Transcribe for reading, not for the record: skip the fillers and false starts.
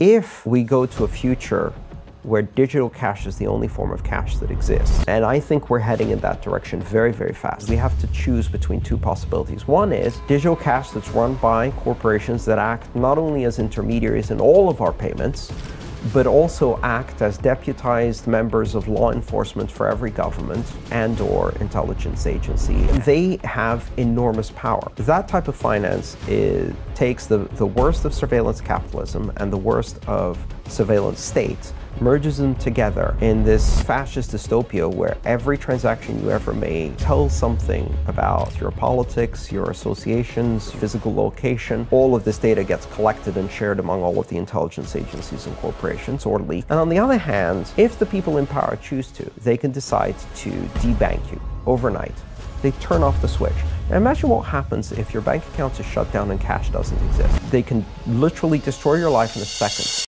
If we go to a future where digital cash is the only form of cash that exists, and I think we're heading in that direction very, very fast, we have to choose between two possibilities. One is digital cash that's run by corporations that act not only as intermediaries in all of our payments, but also act as deputized members of law enforcement for every government and or intelligence agency. They have enormous power. That type of finance takes the worst of surveillance capitalism and the worst of surveillance states, merges them together in this fascist dystopia where every transaction you ever make tells something about your politics, your associations, physical location. All of this data gets collected and shared among all of the intelligence agencies and corporations, or leaked. And on the other hand, if the people in power choose to, they can decide to debank you overnight. They turn off the switch. Now imagine what happens if your bank account is shut down and cash doesn't exist. They can literally destroy your life in a second.